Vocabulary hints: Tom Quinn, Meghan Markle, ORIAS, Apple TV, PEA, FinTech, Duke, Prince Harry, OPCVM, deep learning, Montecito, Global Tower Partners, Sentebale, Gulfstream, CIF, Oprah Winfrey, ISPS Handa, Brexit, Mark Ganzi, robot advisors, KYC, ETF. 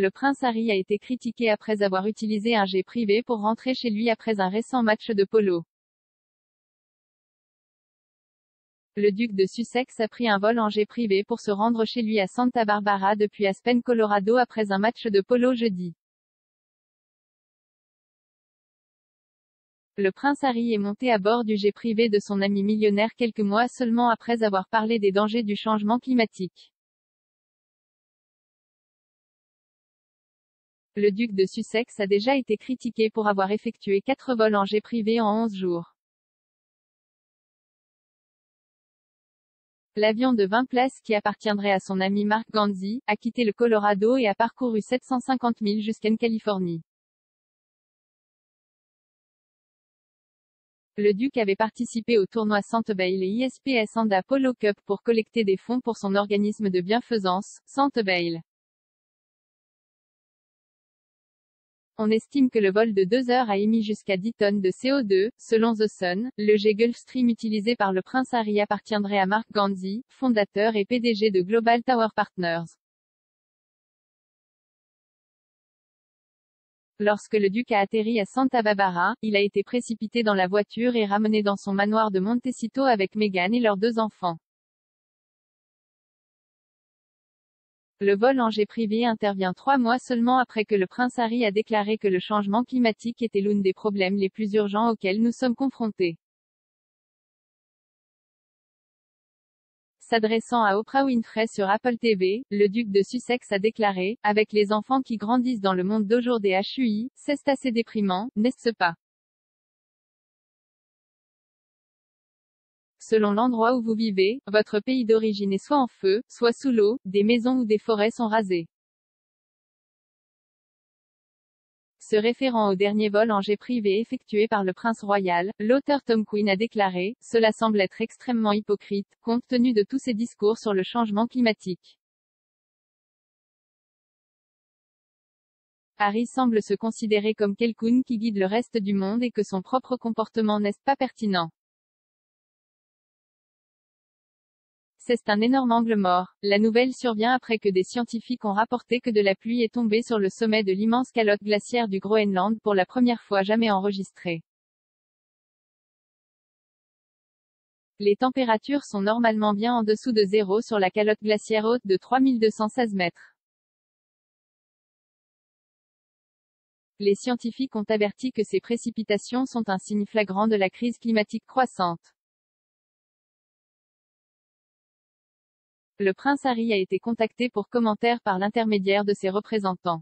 Le prince Harry a été critiqué après avoir utilisé un jet privé pour rentrer chez lui après un récent match de polo. Le duc de Sussex a pris un vol en jet privé pour se rendre chez lui à Santa Barbara depuis Aspen, Colorado après un match de polo jeudi. Le prince Harry est monté à bord du jet privé de son ami millionnaire quelques mois seulement après avoir parlé des dangers du changement climatique. Le duc de Sussex a déjà été critiqué pour avoir effectué 4 vols en jet privé en 11 jours. L'avion de 20 places qui appartiendrait à son ami Mark Ganzi a quitté le Colorado et a parcouru 750 000 jusqu'en Californie. Le duc avait participé au tournoi Sentebale et ISPS Handa Polo Cup pour collecter des fonds pour son organisme de bienfaisance, Sentebale. On estime que le vol de 2 heures a émis jusqu'à 10 tonnes de CO2, selon The Sun. Le jet Gulfstream utilisé par le prince Harry appartiendrait à Mark Ganzi, fondateur et PDG de Global Tower Partners. Lorsque le duc a atterri à Santa Barbara, il a été précipité dans la voiture et ramené dans son manoir de Montecito avec Meghan et leurs 2 enfants. Le vol en jet privé intervient 3 mois seulement après que le prince Harry a déclaré que le changement climatique était l'un des problèmes les plus urgents auxquels nous sommes confrontés. S'adressant à Oprah Winfrey sur Apple TV, le duc de Sussex a déclaré « Avec les enfants qui grandissent dans le monde d'aujourd'hui HUI, c'est assez déprimant, n'est-ce pas ?» Selon l'endroit où vous vivez, votre pays d'origine est soit en feu, soit sous l'eau, des maisons ou des forêts sont rasées. Se référant au dernier vol en jet privé effectué par le prince royal, l'auteur Tom Quinn a déclaré « Cela semble être extrêmement hypocrite, compte tenu de tous ses discours sur le changement climatique. » Harry semble se considérer comme quelqu'un qui guide le reste du monde et que son propre comportement n'est pas pertinent. C'est un énorme angle mort. La nouvelle survient après que des scientifiques ont rapporté que de la pluie est tombée sur le sommet de l'immense calotte glaciaire du Groenland pour la première fois jamais enregistrée. Les températures sont normalement bien en dessous de 0 sur la calotte glaciaire haute de 3216 mètres. Les scientifiques ont averti que ces précipitations sont un signe flagrant de la crise climatique croissante. Le prince Harry a été contacté pour commentaires par l'intermédiaire de ses représentants.